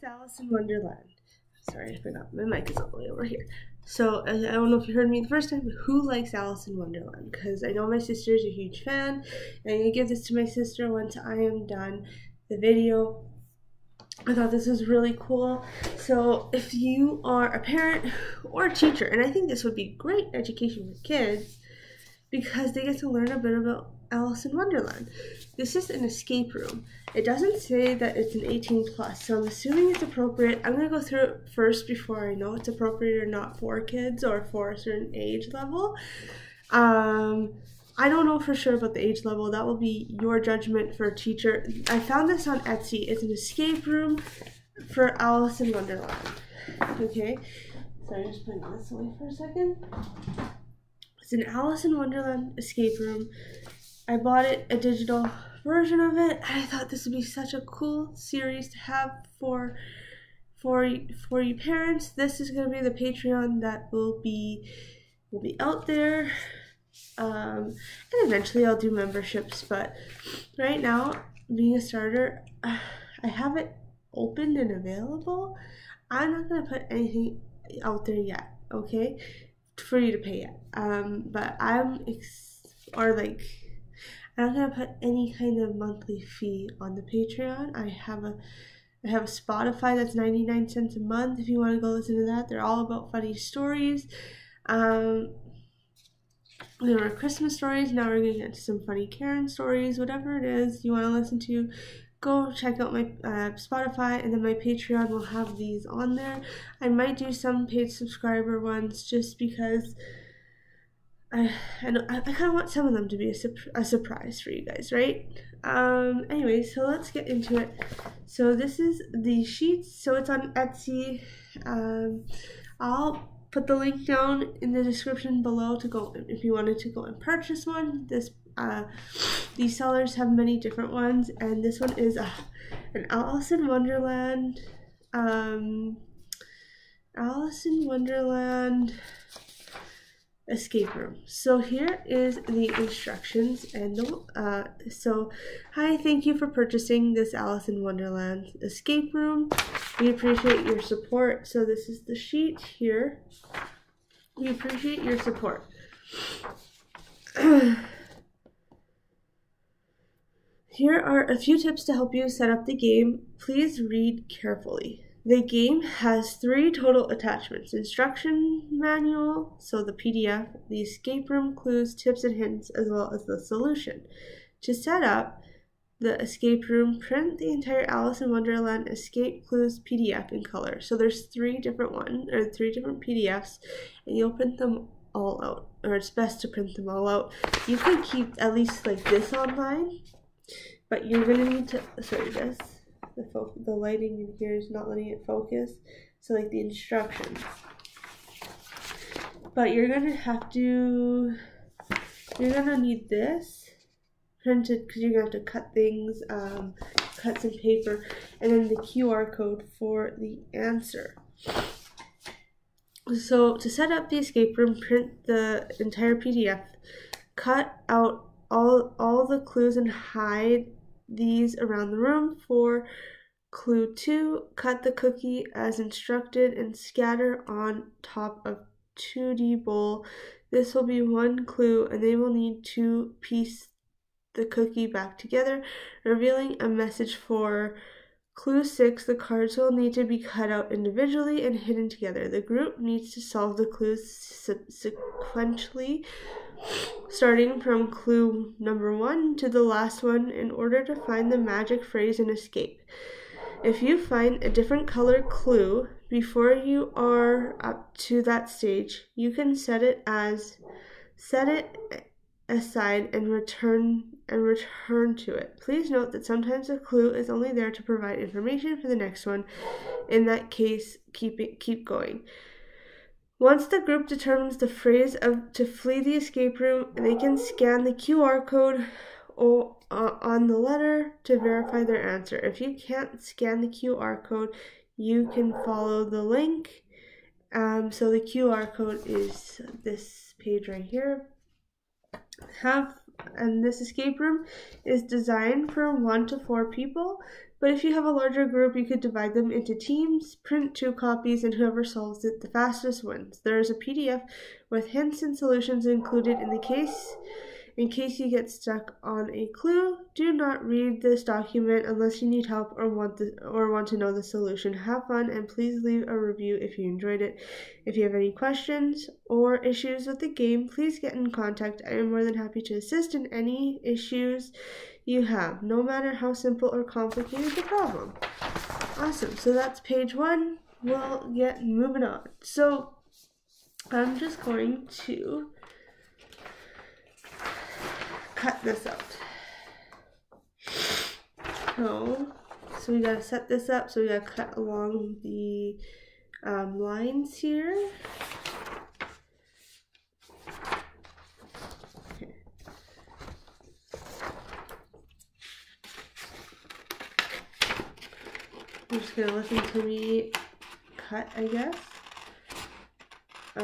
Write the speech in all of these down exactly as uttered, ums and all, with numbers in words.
with Alice in Wonderland. Sorry, I forgot. My mic is all the way over here. So, I don't know if you heard me the first time, but who likes Alice in Wonderland? Because I know my sister is a huge fan, and I'm going to give this to my sister once I am done the video. I thought this was really cool. So, if you are a parent or a teacher, and I think this would be great education for kids, because they get to learn a bit about Alice in Wonderland. This is an escape room. It doesn't say that it's an eighteen plus, so I'm assuming it's appropriate. I'm gonna go through it first before I know it's appropriate or not for kids or for a certain age level. Um, I don't know for sure about the age level. That will be your judgment for a teacher. I found this on Etsy. It's an escape room for Alice in Wonderland. Okay, so I'm just putting this away for a second. It's an Alice in Wonderland escape room. I bought it, a digital version of it, and I thought this would be such a cool series to have for for for you parents. This is going to be the Patreon that will be will be out there, um, and eventually I'll do memberships. But right now, being a starter, I have it opened and available. I'm not going to put anything out there yet, okay, for you to pay yet. Um, but I'm ex or like. I'm not gonna put any kind of monthly fee on the Patreon. I have a I have a Spotify that's ninety-nine cents a month if you want to go listen to that. They're all about funny stories. Um there were Christmas stories, now we're gonna get to some funny Karen stories, whatever it is you want to listen to. Go check out my uh, Spotify, and then my Patreon will have these on there. I might do some paid subscriber ones just because I, I, I kind of want some of them to be a, su a surprise for you guys, right? Um, anyway, so let's get into it. So this is the sheets. So it's on Etsy. Um, I'll put the link down in the description below to go if you wanted to go and purchase one. This uh, these sellers have many different ones, and this one is uh, an Alice in Wonderland. Um, Alice in Wonderland escape room. So here is the instructions, and the, uh, so hi, thank you for purchasing this Alice in Wonderland escape room. We appreciate your support. So this is the sheet here. We appreciate your support. Here are a few tips to help you set up the game. Please read carefully. The game has three total attachments: instruction manual, so the P D F, the escape room clues, tips and hints, as well as the solution. To set up the escape room, print the entire Alice in Wonderland escape clues P D F in color. So there's three different one or three different P D Fs, and you'll print them all out, or it's best to print them all out. You can keep at least like this online, but you're gonna need to sorry this. The, the lighting in here is not letting it focus, so like the instructions, but you're gonna have to you're gonna need this printed because you're gonna have to cut things, um, cut some paper, and then the Q R code for the answer. So to set up the escape room, print the entire P D F, cut out all all the clues and hide these around the room. For clue two, cut the cookie as instructed and scatter on top of two D bowl. This will be one clue, and they will need to piece the cookie back together, revealing a message. For clue six, the cards will need to be cut out individually and hidden together. The group needs to solve the clues sequentially, starting from clue number one to the last one in order to find the magic phrase and escape. If you find a different color clue before you are up to that stage, you can set it as set it aside and return and return to it. Please note that sometimes a clue is only there to provide information for the next one. In that case, keep it keep going. Once the group determines the phrase of to flee the escape room, they can scan the Q R code or, uh, on the letter to verify their answer. If you can't scan the Q R code, you can follow the link. Um, so the Q R code is this page right here. Have and this escape room is designed for one to four people, But if you have a larger group, you could divide them into teams, print two copies, and whoever solves it the fastest wins. There is a P D F with hints and solutions included in the case. In case you get stuck on a clue, do not read this document unless you need help or want the, or want to know the solution. Have fun, and please leave a review if you enjoyed it. If you have any questions or issues with the game, please get in contact. I am more than happy to assist in any issues you have, no matter how simple or complicated the problem. Awesome. So that's page one. We'll get moving on. So I'm just going to cut this out. So, so we gotta set this up. So we gotta cut along the um, lines here. I'm just gonna listen to me cut, I guess. Uh,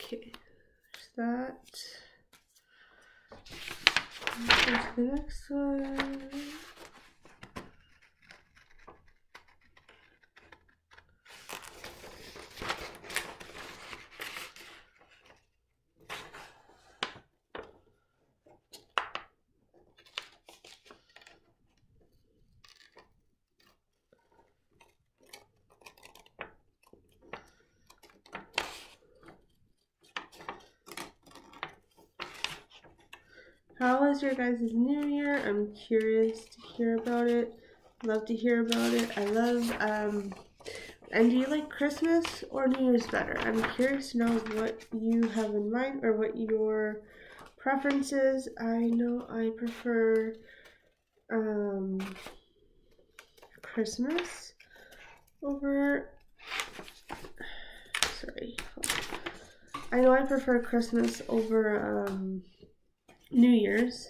okay. That. Let's go to the next one. How was your guys' new year? I'm curious to hear about it. Love to hear about it. I love, um, and do you like Christmas or New Year's better? I'm curious to know what you have in mind or what your preference is. I know I prefer, um, Christmas over, sorry. I know I prefer Christmas over, um, New Year's.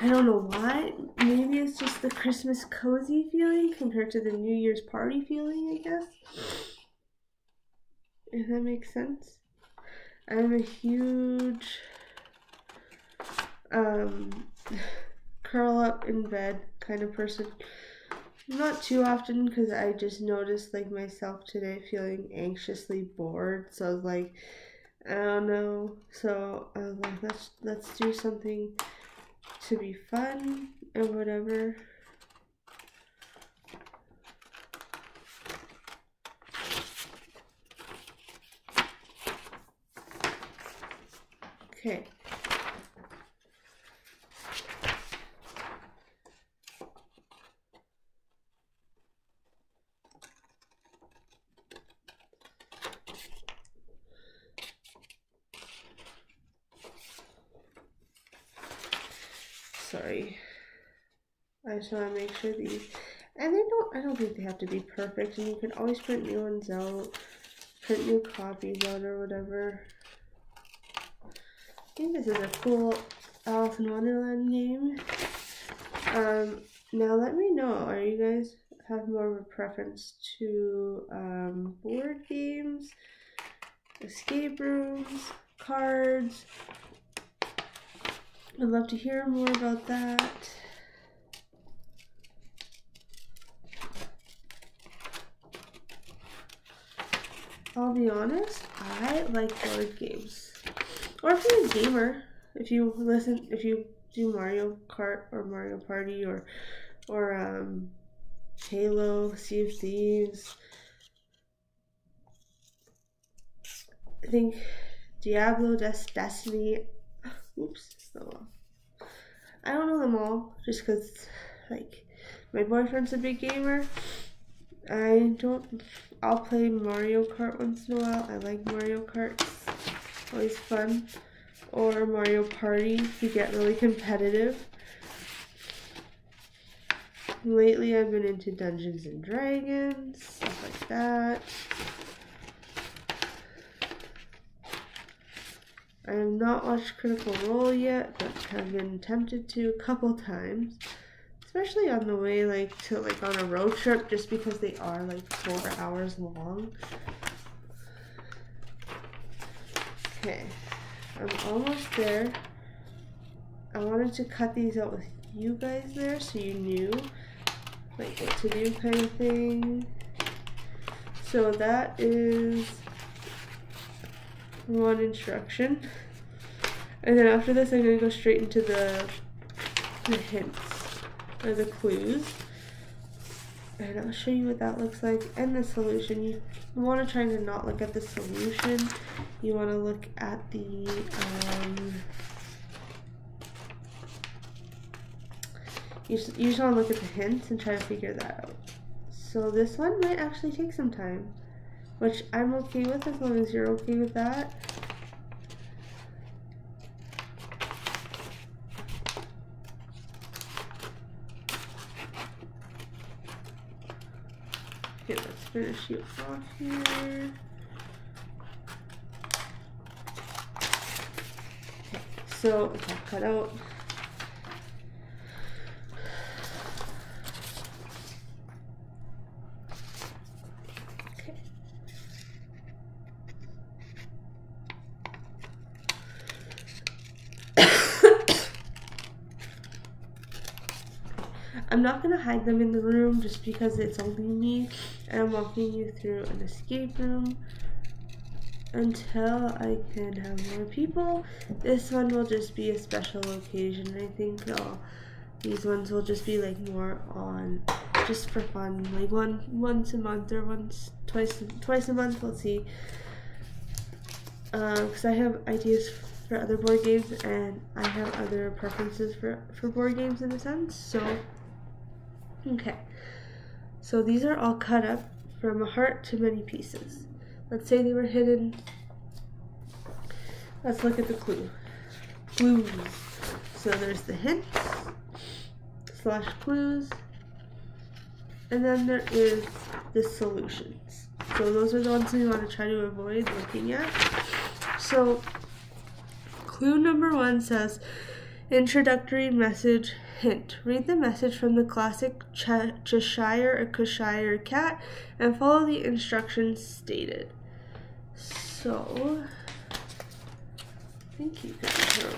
I don't know why. Maybe it's just the Christmas cozy feeling compared to the New Year's party feeling, I guess. If that makes sense. I'm a huge um, curl up in bed kind of person. Not too often, because I just noticed like myself today feeling anxiously bored. So I was like, I don't know, so I was like, let's, let's do something to be fun or whatever. Okay. Sorry, I just want to make sure these, and they don't, I don't think they have to be perfect, and you can always print new ones out, print new copies out or whatever. I think this is a cool Alice in Wonderland game. Um, now let me know, are you guys have more of a preference to um, board games, escape rooms, cards? I'd love to hear more about that. I'll be honest, I like board games. Or if you're a gamer, if you listen, if you do Mario Kart or Mario Party or or um, Halo, Sea of Thieves. I think Diablo, Des- Destiny. Oops, it's not off. I don't know them all, just because, like, my boyfriend's a big gamer. I don't. I'll play Mario Kart once in a while. I like Mario Kart. It's always fun. Or Mario Party if you get really competitive. Lately, I've been into Dungeons and Dragons, stuff like that. I have not watched Critical Role yet, but have been tempted to a couple times. Especially on the way, like, to, like, on a road trip, just because they are, like, four hours long. Okay, I'm almost there. I wanted to cut these out with you guys there, so you knew, like, what to do kind of thing. So that is one instruction. And then after this, I'm going to go straight into the, the hints, or the clues. And I'll show you what that looks like, and the solution. You want to try to not look at the solution. You want to look at the, um... You just, you just want to look at the hints and try to figure that out. So this one might actually take some time, which I'm okay with as long as you're okay with that. Okay, let's finish you off here. Okay, so it's all cut out. I'm not going to hide them in the room just because it's only me, and I'm walking you through an escape room until I can have more people. This one will just be a special occasion, I think. All these ones will just be like more on just for fun, like one once a month or once twice twice a month. We'll see, because uh, I have ideas for other board games, and I have other preferences for for board games in a sense. So. Okay, so these are all cut up from a heart to many pieces. Let's say they were hidden. Let's look at the clue. Clues. So there's the hints slash clues, and then there is the solutions. So those are the ones we want to try to avoid looking at. So clue number one says, introductory message hint. Read the message from the classic Ch- Cheshire or Cheshire Cat and follow the instructions stated. So, I think you can hear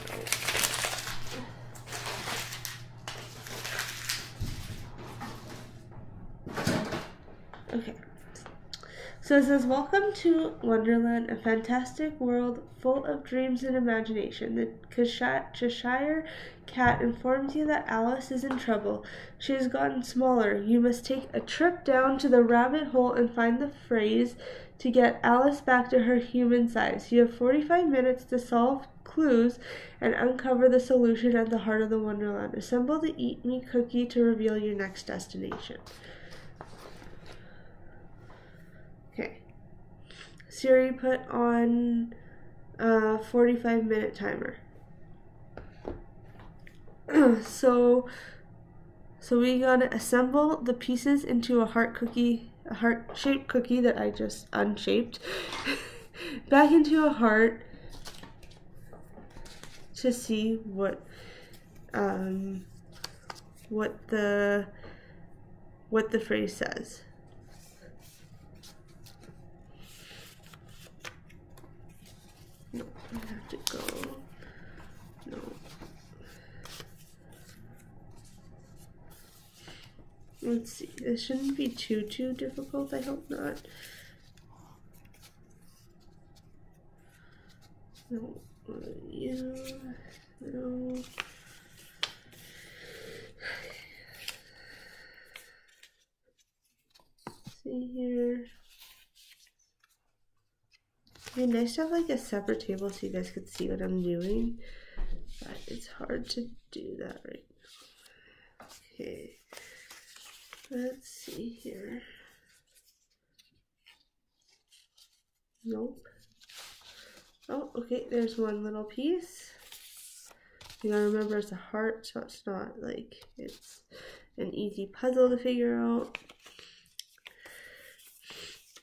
it. Okay. So it says, welcome to Wonderland, a fantastic world full of dreams and imagination. The Cheshire Cat informs you that Alice is in trouble. She has gotten smaller. You must take a trip down to the rabbit hole and find the phrase to get Alice back to her human size. You have forty-five minutes to solve clues and uncover the solution at the heart of the Wonderland. Assemble the Eat Me cookie to reveal your next destination. Siri, put on a forty-five minute timer. so, so we gotta assemble the pieces into a heart cookie, a heart-shaped cookie that I just unshaped, back into a heart to see what, um, what the, what the phrase says. I have to go. No. Let's see. This shouldn't be too, too difficult. I hope not. No. Yeah. No. See here. It'd be nice to have like a separate table so you guys could see what I'm doing, but it's hard to do that right now. Okay, let's see here. Nope. Oh, okay, there's one little piece. You gotta remember it's a heart, so it's not like it's an easy puzzle to figure out.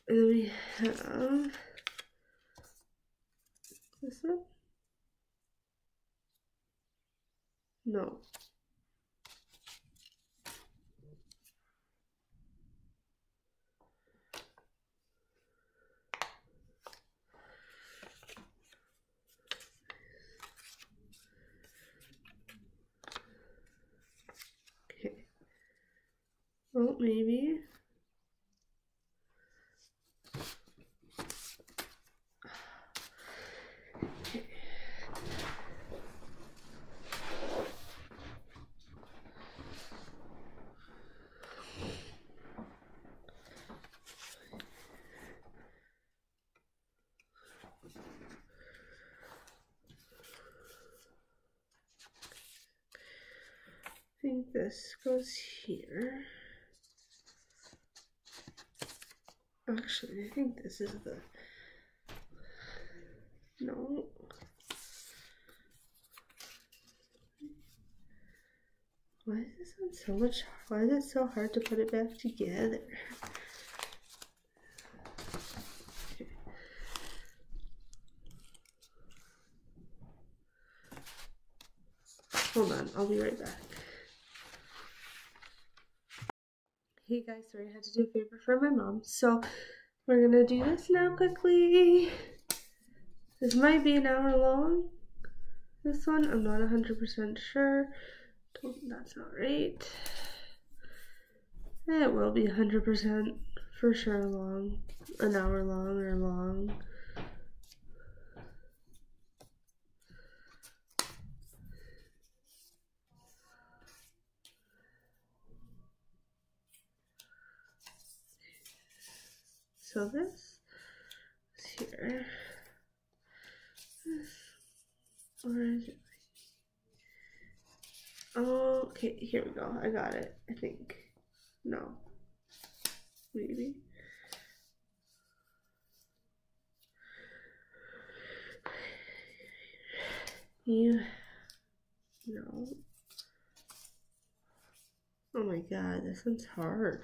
And then we have this one. No. Well, maybe. Okay. I think this goes here. Actually, I think this is the, no, why is this one so much, why is it so hard to put it back together? Okay. Hold on, I'll be right back. Hey guys, sorry I had to do a favor for my mom, so we're gonna do this now quickly. This might be an hour long. This one, I'm not one hundred percent sure. Don't, that's not right. It will be one hundred percent for sure long, an hour long or long. So this is here. This, or is it? Oh, okay, here we go. I got it, I think. No. Maybe. You. No. Oh my god, this one's hard.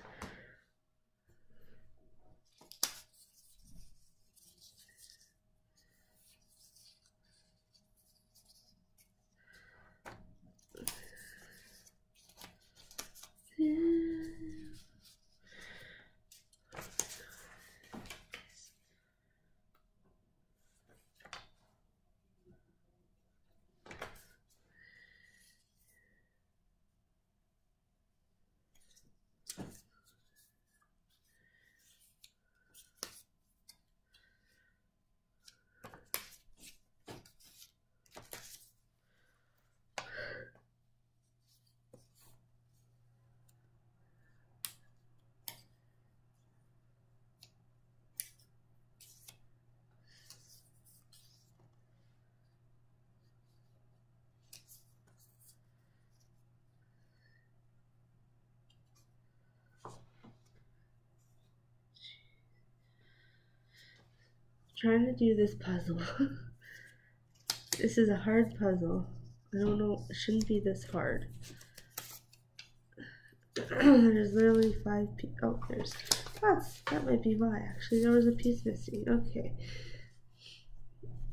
Trying to do this puzzle. This is a hard puzzle. I don't know, it shouldn't be this hard. There's literally five pieces. Oh, there's, that's, that might be why. Actually, there was a piece missing. Okay.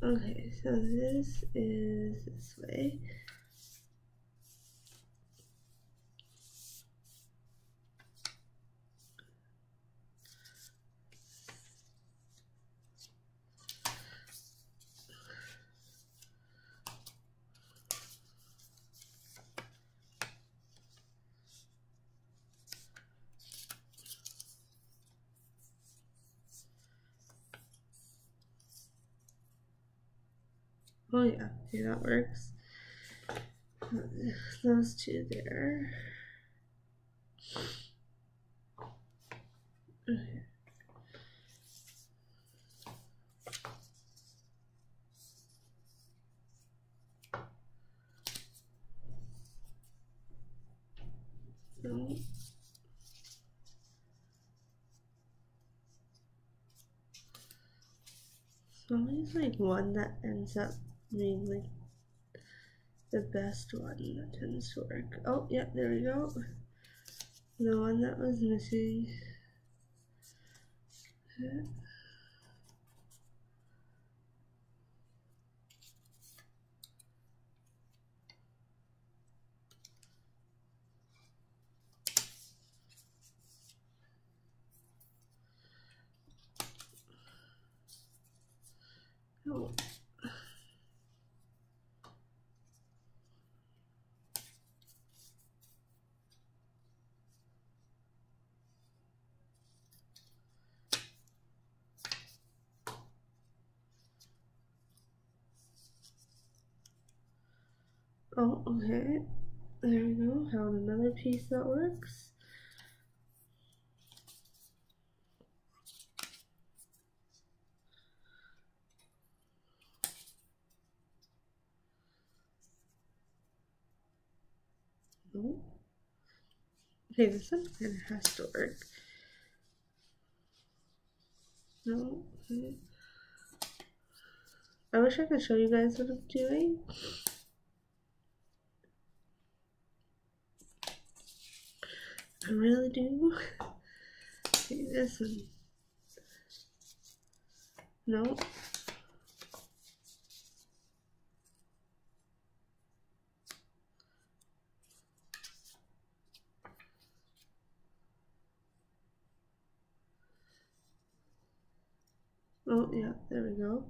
Okay, so this is this way. Oh yeah, okay, that works. Those two there. Okay. No. There's always like one that ends up being like the best one that tends to work. Oh yeah, there we go. The one that was missing. Okay. Oh. Oh, okay. There we go. Found another piece that works. Oh. Okay, this one kind of has to work. No, okay. I wish I could show you guys what I'm doing. I really do. Okay, this one. No. Oh, yeah, there we go.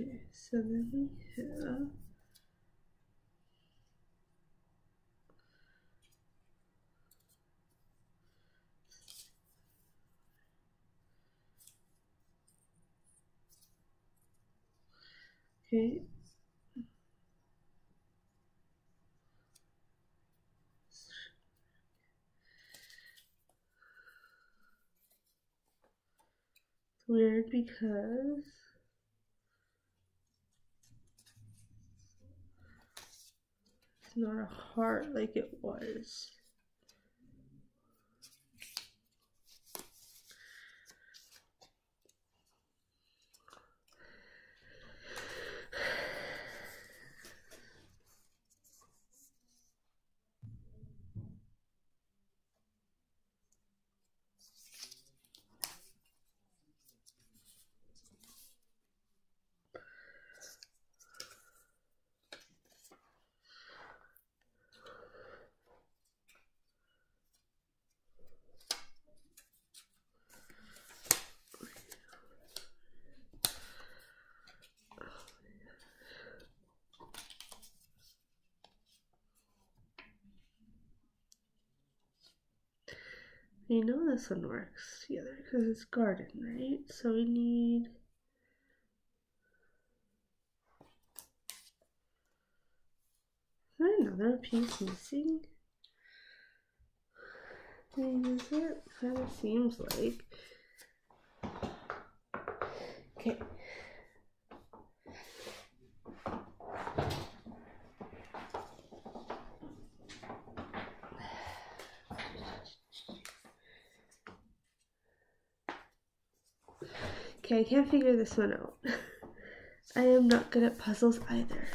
Okay, so then we have okay, it's weird because it's not a heart like it was. You know this one works together because it's garden, right? So we need is there another piece missing? Can we use it? Kind of seems like. Okay. Okay, I can't figure this one out. I am not good at puzzles either.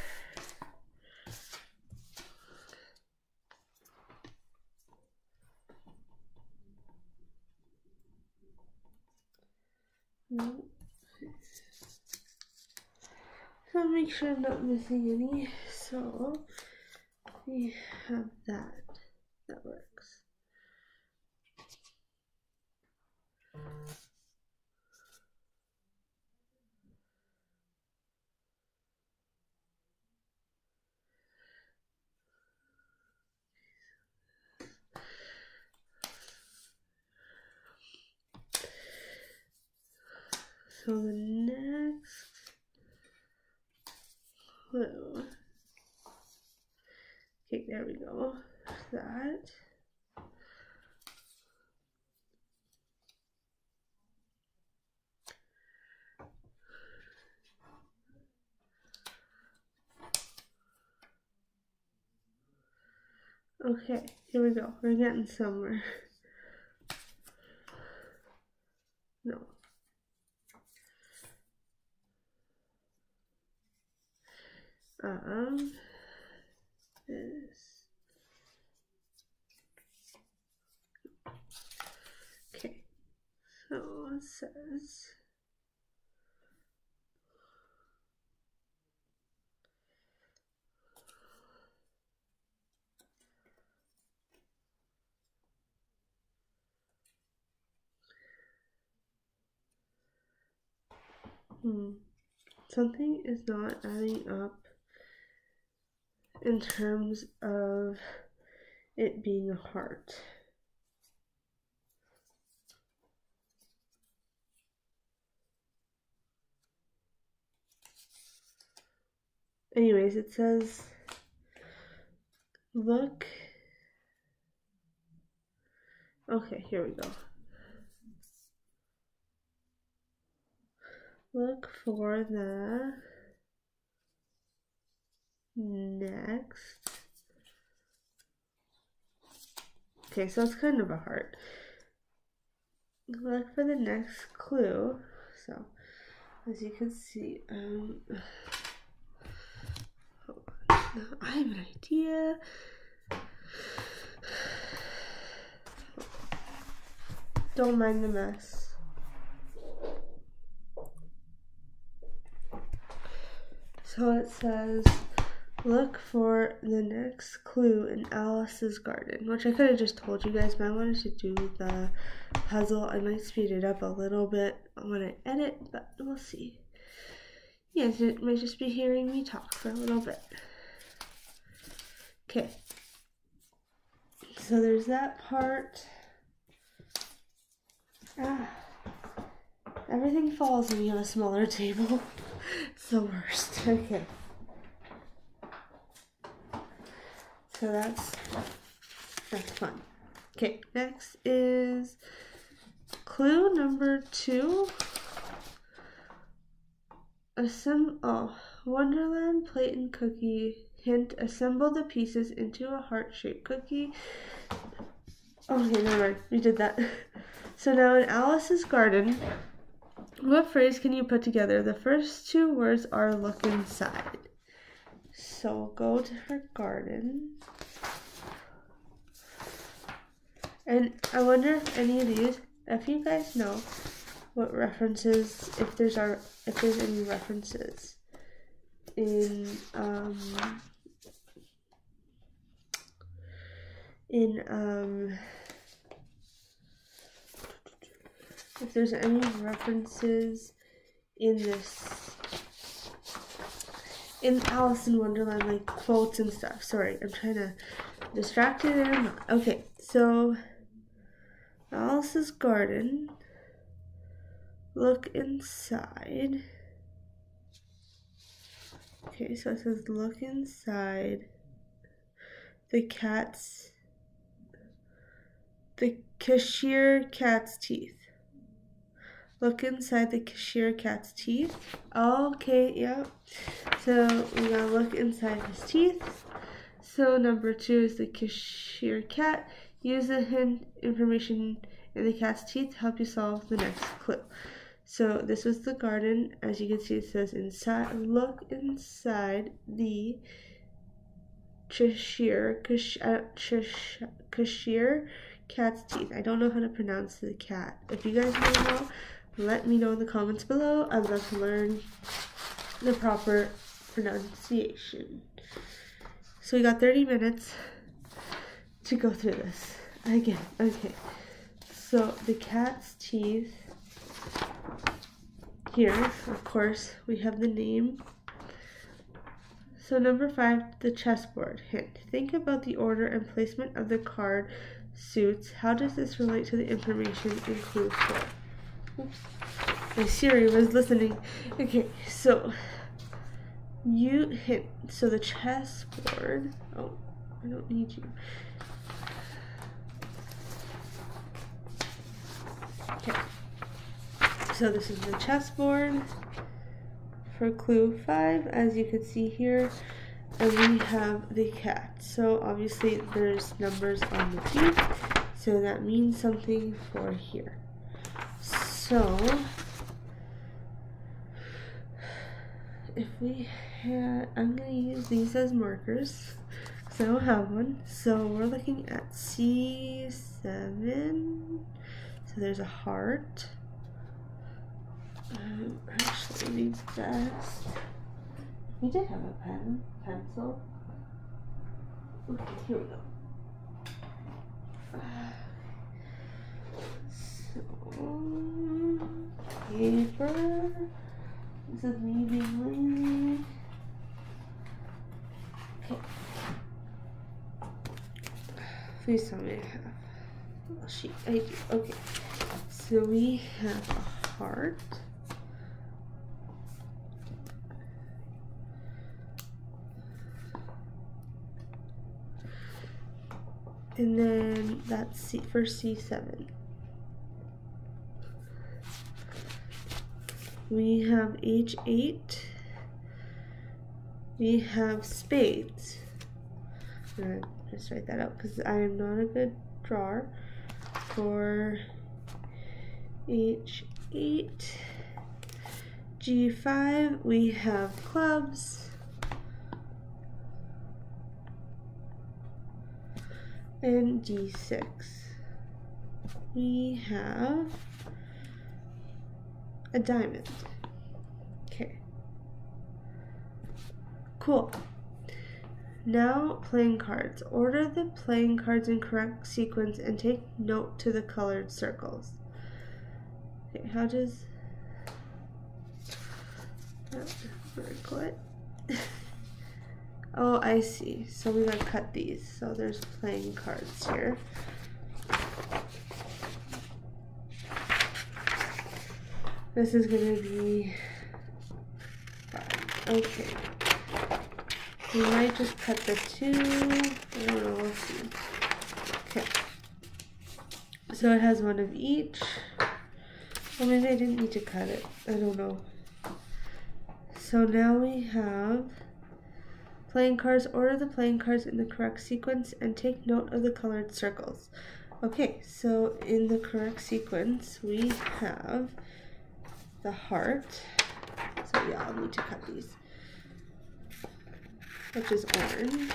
No. I'll make sure I'm not missing any. So we have that. That works. So the next clue. Okay, there we go. That. Okay, here we go. We're getting somewhere. No. Um, this. Okay, so it says hmm, something is not adding up in terms of it being a heart. Anyways, it says, look. Okay, here we go. Look for the next. Okay, so it's kind of a heart. Look for the next clue. So, as you can see, um, hold on. I have an idea. Don't mind the mess. So it says, look for the next clue in Alice's garden, which I could have just told you guys, but I wanted to do the puzzle. I might speed it up a little bit when I edit, but we'll see. You guys might just be hearing me talk for a little bit. Okay. So there's that part. Ah, everything falls when you have a smaller table. It's the worst. Okay. So that's that's fun. Okay, next is clue number two. Assemble oh, Wonderland plate and cookie. Hint, assemble the pieces into a heart-shaped cookie. Okay, never mind. We did that. So now in Alice's garden, what phrase can you put together? The first two words are look inside. So go to her garden. And I wonder if any of these, if you guys know what references, if there's are if there's any references in um in um if there's any references in this, in Alice in Wonderland, like quotes and stuff. Sorry, I'm trying to distract you there. I'm not. Okay, so Alice's garden. Look inside. Okay, so it says look inside. The cat's, the Cheshire Cat's teeth. Look inside the Cheshire Cat's teeth. Okay, yep. So we gotta look inside his teeth. So number two is the Cheshire Cat. Use the hint information in the cat's teeth to help you solve the next clue. So this was the garden. As you can see, it says inside. Look inside the Cheshire Cheshire Cheshire Cat's teeth. I don't know how to pronounce the cat. If you guys know how, let me know in the comments below. I'd love to learn the proper pronunciation. So we got thirty minutes to go through this again. Okay. So the cat's teeth. Here, of course, we have the name. So number five, the chessboard. Hint. Think about the order and placement of the card suits. How does this relate to the information in clue four? Oops, my Siri was listening. Okay, so you hit, so the chessboard, oh, I don't need you. Okay, so this is the chessboard for clue five. As you can see here, And we have the cat. So obviously there's numbers on the feet, so that means something for here. So if we had, I'm gonna use these as markers because I don't have one. So we're looking at C seven. So there's a heart. Um, actually, the best. We did have a pen, pencil. Okay, here we go. Uh, so, paper. This is me being lazy. Okay. Please tell me I have a sheet. I do. Okay. So we have a heart. And then that's C for C seven. We have H eight. We have spades. I'm going to just write that out because I am not a good drawer. For H eight. G five, we have clubs. And D six, we have a diamond. Okay, cool. Now playing cards. Order the playing cards in correct sequence and take note to the colored circles. Okay, how does that work? Oh, I see. So we gotta cut these. So there's playing cards here. This is gonna be five. Okay. We might just cut the two. I don't know. We'll see. Okay. So it has one of each. Or maybe I didn't need to cut it. I don't know. So now we have playing cards. Order the playing cards in the correct sequence and take note of the colored circles. Okay, so in the correct sequence, we have the heart. So yeah, I'll need to cut these, which is orange.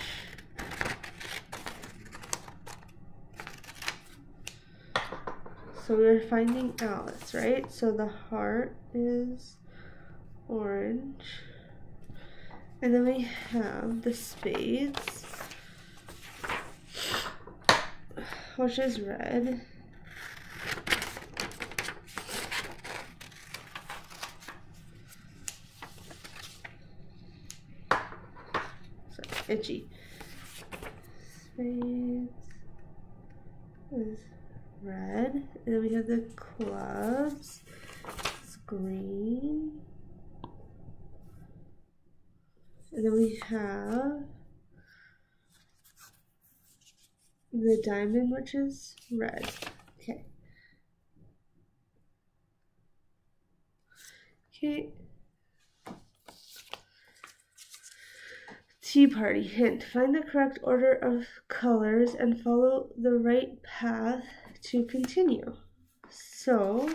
So we're finding Alice, right? So the heart is orange. And then we have the spades, which is red. Sorry, itchy. Spades is red. And then we have the clubs, it's green. And then we have the diamond, which is red. Okay. Okay. Tea party. Hint. Find the correct order of colors and follow the right path to continue. So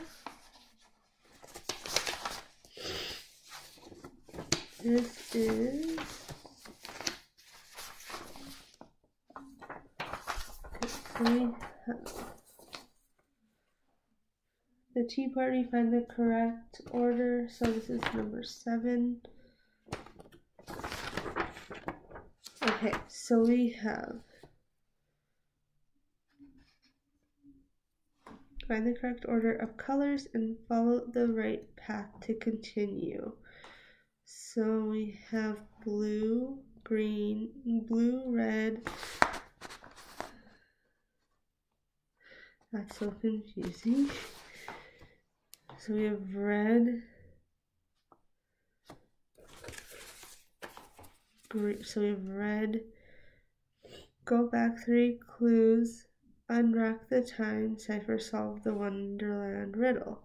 this is the tea party. Find the correct order. So this is number seven. Okay, so we have find the correct order of colors and follow the right path to continue. So we have blue, green, blue, red. That's so confusing. So we have red, green. So we have red. Go back three clues. Unwrap the time cipher. Solve the Wonderland riddle.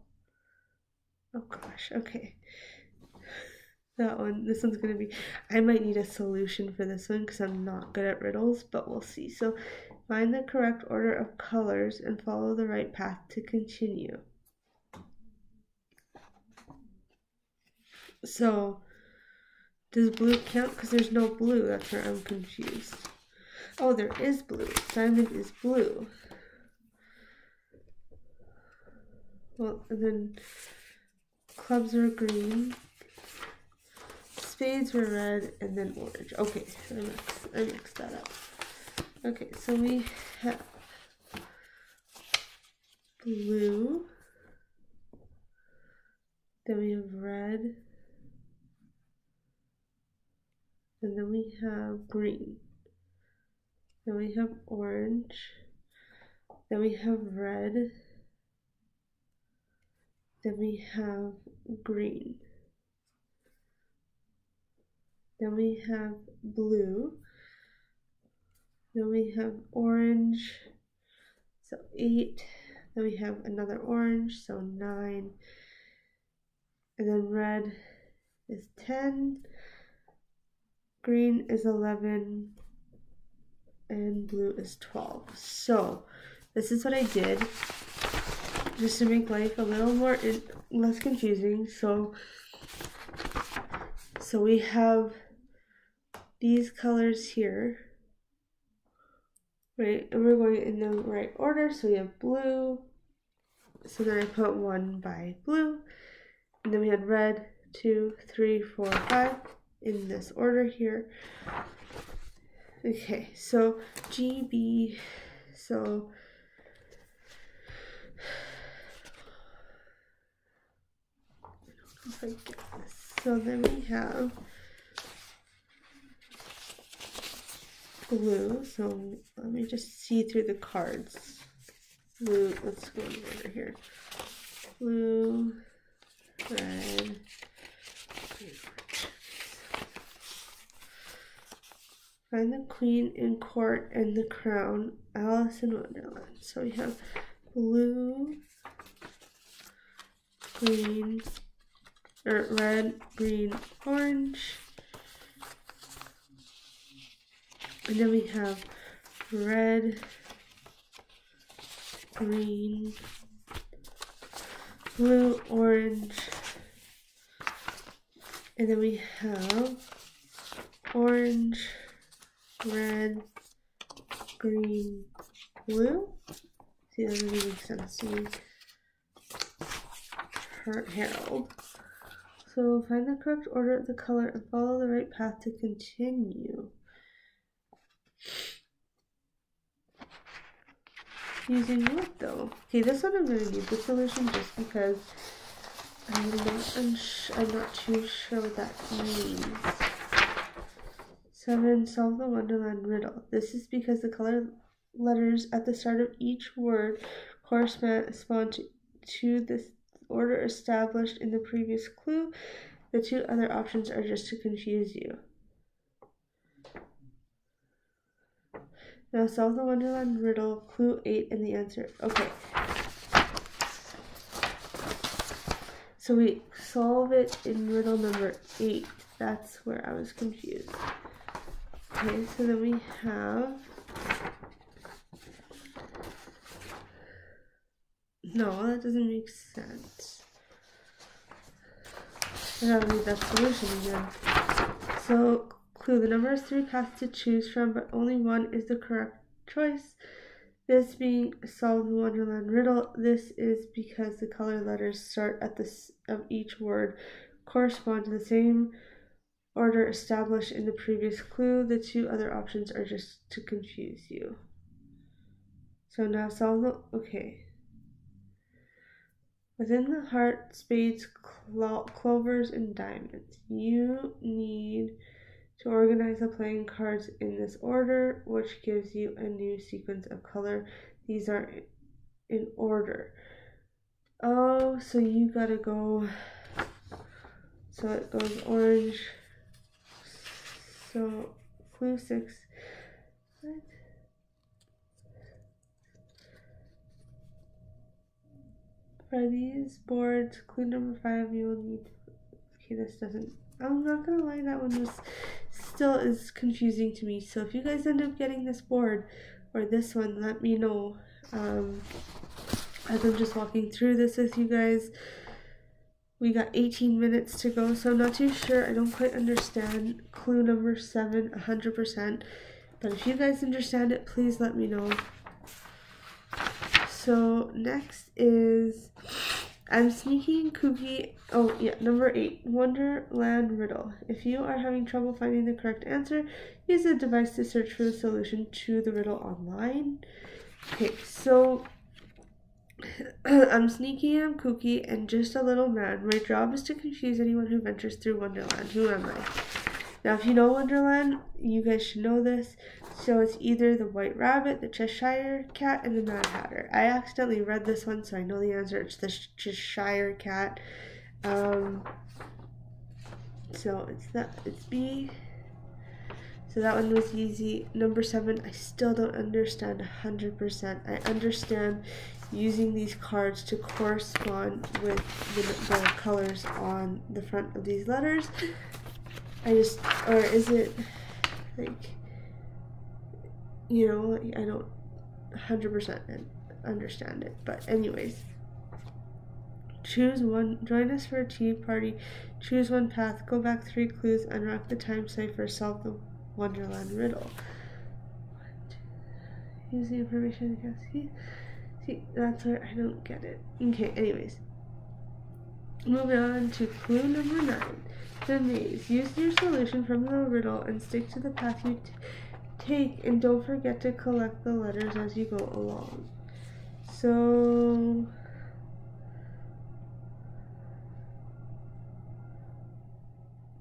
Oh gosh. Okay. That one. This one's going to be... I might need a solution for this one because I'm not good at riddles, but we'll see. So find the correct order of colors and follow the right path to continue. So does blue count? Because there's no blue. That's where I'm confused. Oh, there is blue. Diamond is blue. Well, and then clubs are green. Spades were red and then orange. Okay, I mixed, I mixed that up. Okay, so we have blue. Then we have red. And then we have green. Then we have orange. Then we have red. Then we have green. Then we have blue. Then we have orange. So eight. Then we have another orange. So nine. And then red is ten. Green is eleven. And blue is twelve. So this is what I did, just to make life a little more in less confusing. So so we have these colors here, right? And we're going in the right order. So we have blue. So then I put one by blue. And then we had red, two, three, four, five in this order here. Okay, so G B, so I get this. So then we have blue. So let me just see through the cards. Blue, let's go over here. Blue, red, green. Find the queen in court and the crown, Alice in Wonderland. So we have blue, green, or red, green, orange. And then we have red, green, blue, orange. And then we have orange, red, green, blue. See, that doesn't make sense to me. Harold. So find the correct order of the color and follow the right path to continue. Using what though? Okay, this one I'm going to use the solution just because I'm not, uns I'm not too sure what that means. seven. Solve the Wonderland riddle. This is because the color letters at the start of each word correspond to this order established in the previous clue. The two other options are just to confuse you. Now solve the Wonderland riddle, clue eight, and the answer. Okay. So we solve it in riddle number eight. That's where I was confused. Okay, so then we have, no, that doesn't make sense. And I'll read that solution again. So, clue, the number is three paths to choose from, but only one is the correct choice. This being solve the Wonderland riddle, this is because the color letters start at the s of each word correspond to the same order established in the previous clue. The two other options are just to confuse you. So now solve the, okay. Within the heart, spades, clo clovers, and diamonds. You need to organize the playing cards in this order, which gives you a new sequence of color. These are in order. Oh, so you gotta go, so it goes orange. So clue six. What? For these boards, clue number five, you will need. Okay, this doesn't I'm not gonna lie, that one was still is confusing to me. So if you guys end up getting this board or this one, let me know. Um, as I'm just walking through this with you guys, we got eighteen minutes to go, so I'm not too sure. I don't quite understand clue number seven one hundred percent, but if you guys understand it, please let me know. So next is I'm Sneaky and Kooky. Oh yeah, number eight, Wonderland Riddle. If you are having trouble finding the correct answer, use a device to search for the solution to the riddle online. Okay, so I'm sneaky and I'm kooky and just a little mad. My job is to confuse anyone who ventures through Wonderland. Who am I? Now, if you know Wonderland, you guys should know this. So it's either the White Rabbit, the Cheshire Cat, and the Mad Hatter. I accidentally read this one, so I know the answer. It's the Cheshire Cat. Um, so it's that. It's B. So that one was easy. Number seven, I still don't understand one hundred percent. I understand using these cards to correspond with the, the colors on the front of these letters. I just, or is it like, you know, I don't one hundred percent understand it. But anyways, choose one, join us for a tea party, choose one path, go back three clues, unwrap the time cipher, solve the Wonderland riddle. What? Use the information. I guess. See, see, that's where I don't get it. Okay, anyways. Moving on to clue number nine. The maze. Use your solution from the riddle and stick to the path you t take, and don't forget to collect the letters as you go along. So.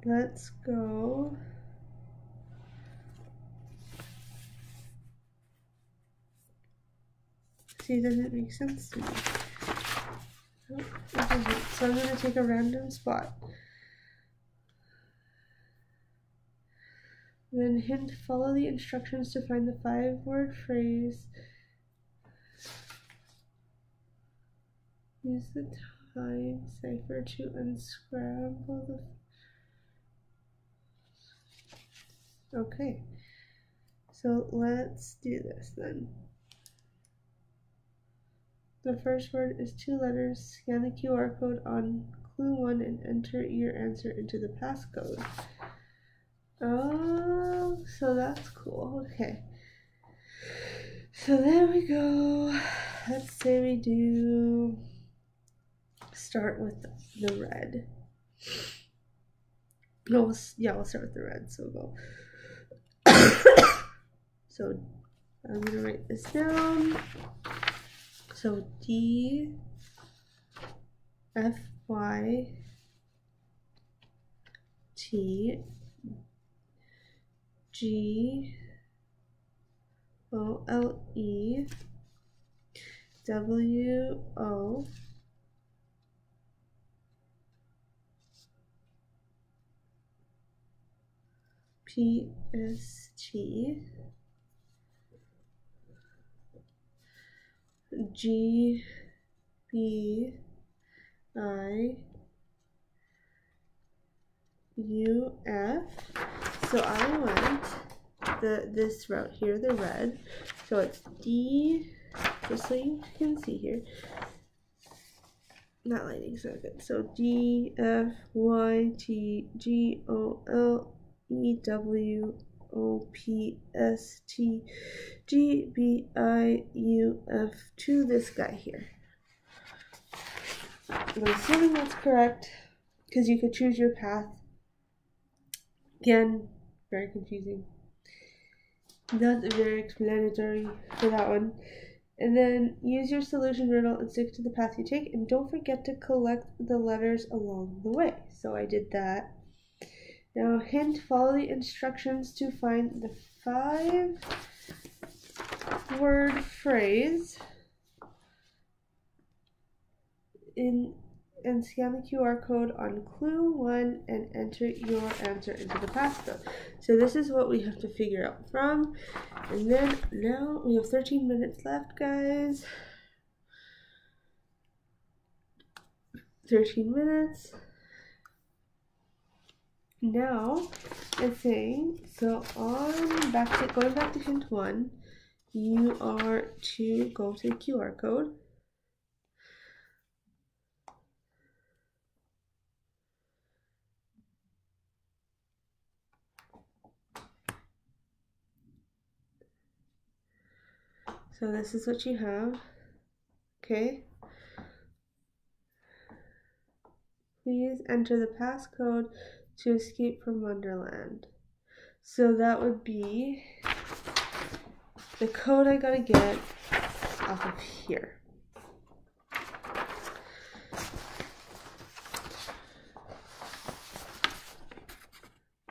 Let's go. See, doesn't make sense to me. Nope, it doesn't. So I'm gonna take a random spot. Then hint, follow the instructions to find the five-word phrase. Use the time cipher to unscramble the. Okay. So let's do this then. The first word is two letters. Scan the Q R code on clue one and enter your answer into the passcode. Oh, so that's cool. Okay. So there we go. Let's say we do start with the red. No, we'll, yeah, we'll start with the red. So we'll go. So I'm going to write this down. So D, F, Y, T, G, O, L, E, W, O, P, S, T, G, B, I, U, F. So I want the this route here, the red. So it's D, just so you can see here. That lighting's not good. So D, F, Y, T, G, O, L, E, W, O, P, S, T, G, B, I, U, F to this guy here. I'm assuming that's correct because you could choose your path. Again, very confusing. Not very explanatory for that one. And then use your solution riddle and stick to the path you take, and don't forget to collect the letters along the way. So I did that. Now hint, follow the instructions to find the five word phrase in and scan the Q R code on clue one and enter your answer into the passcode. So this is what we have to figure out from. And then now we have thirteen minutes left, guys. thirteen minutes. Now it's saying, so on back to going back to hint one, you are to go to the Q R code. So this is what you have. Okay. Please enter the passcode to escape from Wonderland. So that would be the code I gotta get off of here.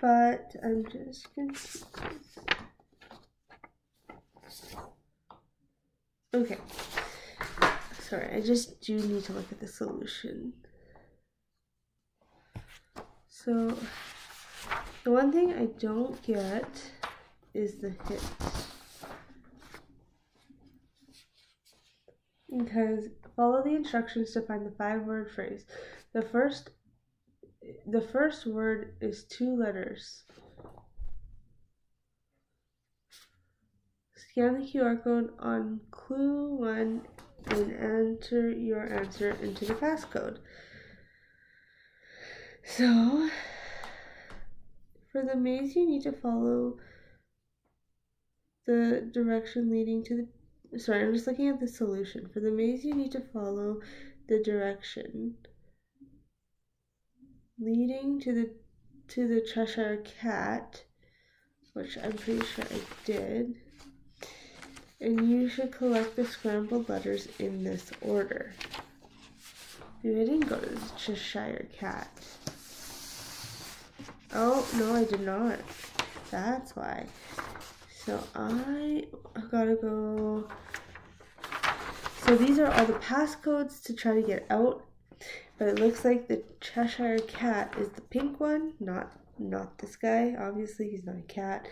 But I'm just gonna... Okay, sorry, I just do need to look at the solution. So, the one thing I don't get is the hit. Because follow the instructions to find the five-word phrase. The first, the first word is two letters. Scan the Q R code on clue one and enter your answer into the passcode. So, for the maze, you need to follow the direction leading to the... Sorry, I'm just looking at the solution. For the maze, you need to follow the direction leading to the, to the Cheshire Cat, which I'm pretty sure I did. And you should collect the scrambled letters in this order. Maybe I didn't go to the Cheshire Cat. Oh, no, I did not. That's why. So I gotta go... So these are all the passcodes to try to get out. But it looks like the Cheshire Cat is the pink one, not... Not this guy, obviously, he's not a cat.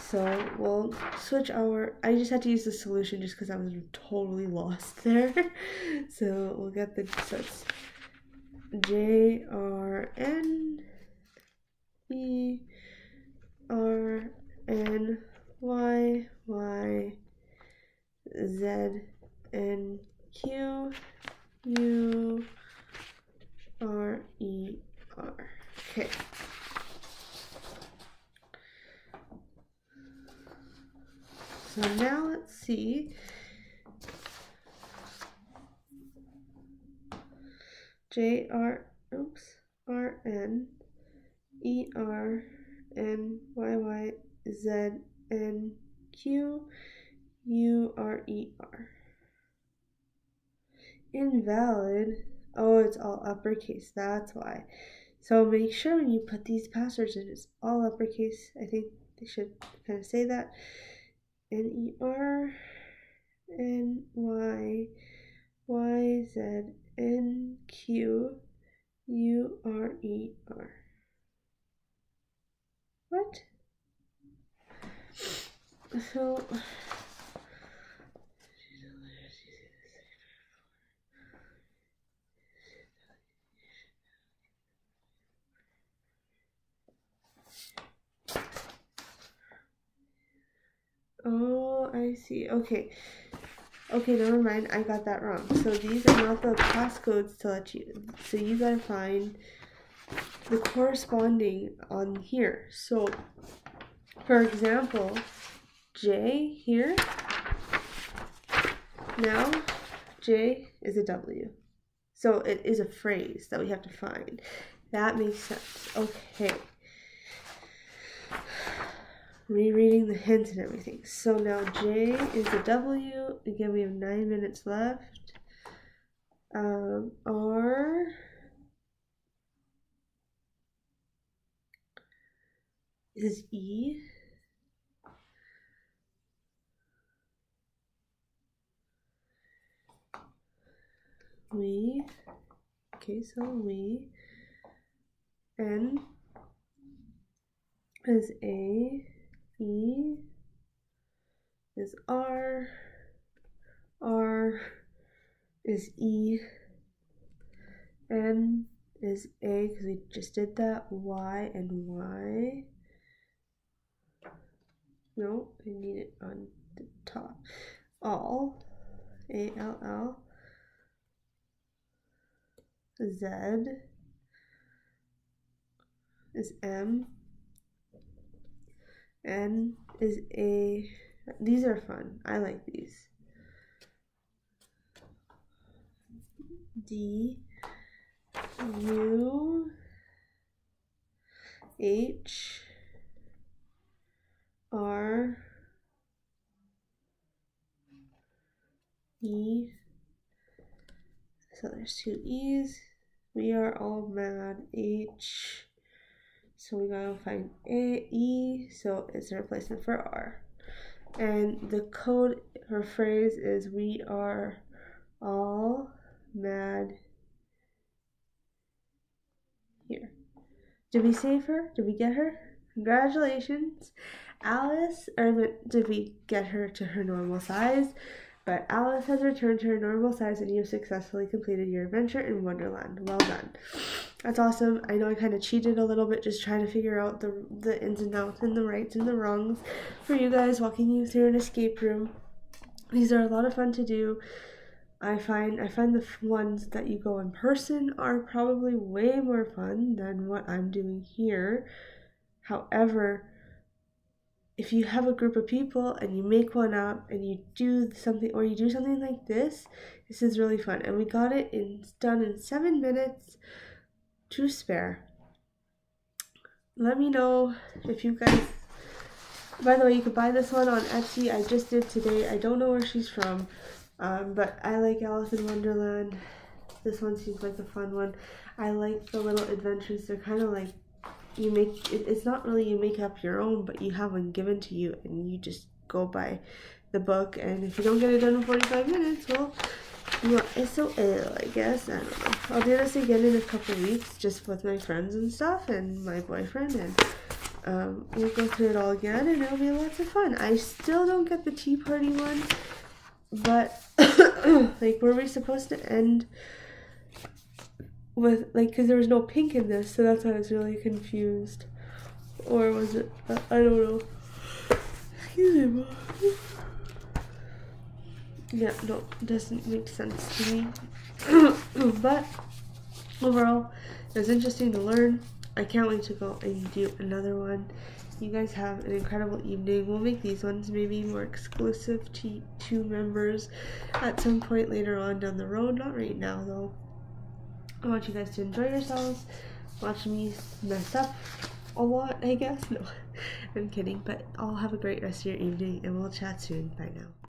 So we'll switch our... I just had to use the solution just because I was totally lost there. So we'll get the... So it's J R N B R N Y Y Z N Q U R E R. Okay. So now let's see. J R oops R N E R N Y Y Z N Q U R E R. Invalid. Oh, it's all uppercase. That's why. So make sure when you put these passwords in, it's all uppercase. I think they should kind of say that. N E R N Y Y Z N Q U R E R. What? So oh, I see. Okay. Okay, never mind. I got that wrong. So these are not the passcodes to let you... So you gotta find the corresponding on here. So, for example, J here. Now, J is a W. So it is a phrase that we have to find. That makes sense. Okay. Rereading the hints and everything. So now J is a W. Again, we have nine minutes left. Um, R. Is E. We. Okay, so we. N. Is A. E is R, R is E, N is A, because we just did that, Y and Y. No, I need it on the top. All, A L L, Z is M, N is A. These are fun. I like these. D, U, H, R, E. So there's two E's. We are all mad. H. So we gotta find A, E. So it's a replacement for R. And the code, her phrase is, we are all mad here. Did we save her? Did we get her? Congratulations, Alice. Or did we get her to her normal size? But Alice has returned to her normal size and you have successfully completed your adventure in Wonderland. Well done. That's awesome. I know I kind of cheated a little bit just trying to figure out the the ins and outs and the rights and the wrongs for you guys, walking you through an escape room. These are a lot of fun to do. I find I find the ones that you go in person are probably way more fun than what I'm doing here. However, if you have a group of people and you make one up and you do something, or you do something like this, this is really fun. And we got it in, done in seven minutes to spare. Let me know if you guys, by the way, you could buy this one on Etsy. I just did today. I don't know where she's from, um, but I like Alice in Wonderland. This one seems like a fun one. I like the little adventures. They're kind of like, you make it, it's not really you make up your own, but you have one given to you and you just go by the book, and if you don't get it done in forty-five minutes, well, you know, S O L, I guess. I don't know. I'll do this again in a couple weeks, just with my friends and stuff and my boyfriend, and um, we'll go through it all again and it'll be lots of fun. I still don't get the tea party one, but like, were we supposed to end with, like, because there was no pink in this, so that's why I was really confused. Or was it, uh, I don't know. Excuse me. Yeah, no, doesn't make sense to me. But overall, it was interesting to learn. I can't wait to go and do another one. You guys have an incredible evening. We'll make these ones maybe more exclusive to two members at some point later on down the road. Not right now, though. I want you guys to enjoy yourselves, watch me mess up a lot, I guess. No, I'm kidding, but I'll have a great rest of your evening and we'll chat soon. Bye now.